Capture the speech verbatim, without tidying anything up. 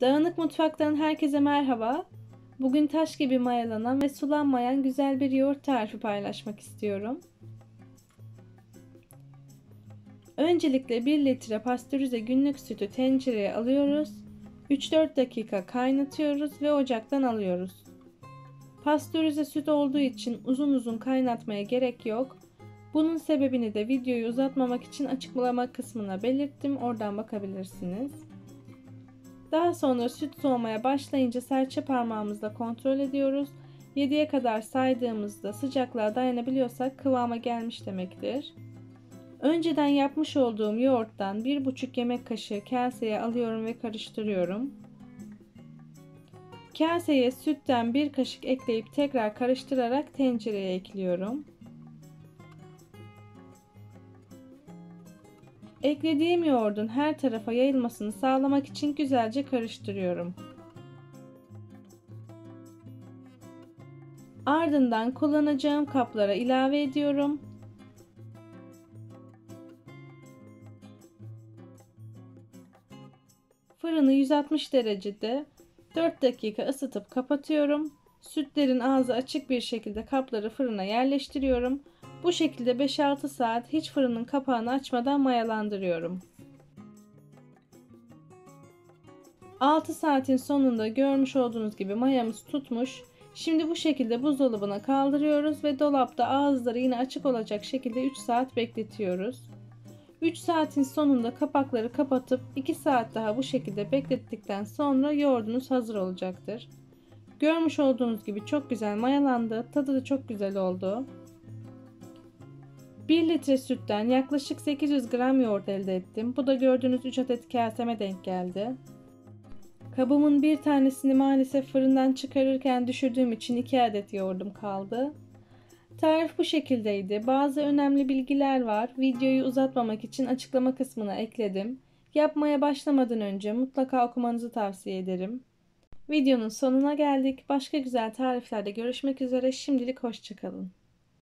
Dağınık Mutfak'tan herkese merhaba. Bugün taş gibi mayalanan ve sulanmayan güzel bir yoğurt tarifi paylaşmak istiyorum. Öncelikle bir litre pastörize günlük sütü tencereye alıyoruz. üç dört dakika kaynatıyoruz ve ocaktan alıyoruz. Pastörize süt olduğu için uzun uzun kaynatmaya gerek yok. Bunun sebebini de videoyu uzatmamak için açıklama kısmına belirttim. Oradan bakabilirsiniz. Daha sonra süt soğumaya başlayınca serçe parmağımızla kontrol ediyoruz. yediye kadar saydığımızda sıcaklığa dayanabiliyorsak kıvama gelmiş demektir. Önceden yapmış olduğum yoğurttan bir buçuk yemek kaşığı kaseye alıyorum ve karıştırıyorum. Kaseye sütten bir kaşık ekleyip tekrar karıştırarak tencereye ekliyorum. Eklediğim yoğurdun her tarafa yayılmasını sağlamak için güzelce karıştırıyorum. Ardından kullanacağım kaplara ilave ediyorum. Fırını yüz altmış derecede dört dakika ısıtıp kapatıyorum. Sütlerin ağzı açık bir şekilde kapları fırına yerleştiriyorum. Bu şekilde beş altı saat hiç fırının kapağını açmadan mayalandırıyorum. altı saatin sonunda görmüş olduğunuz gibi mayamız tutmuş. Şimdi bu şekilde buzdolabına kaldırıyoruz ve dolapta ağızları yine açık olacak şekilde üç saat bekletiyoruz. üç saatin sonunda kapakları kapatıp iki saat daha bu şekilde beklettikten sonra yoğurdunuz hazır olacaktır. Görmüş olduğunuz gibi çok güzel mayalandı, tadı da çok güzel oldu. bir litre sütten yaklaşık sekiz yüz gram yoğurt elde ettim. Bu da gördüğünüz üç adet kaseme denk geldi. Kabımın bir tanesini maalesef fırından çıkarırken düşürdüğüm için iki adet yoğurdum kaldı. Tarif bu şekildeydi. Bazı önemli bilgiler var. Videoyu uzatmamak için açıklama kısmına ekledim. Yapmaya başlamadan önce mutlaka okumanızı tavsiye ederim. Videonun sonuna geldik. Başka güzel tariflerde görüşmek üzere. Şimdilik hoşça kalın.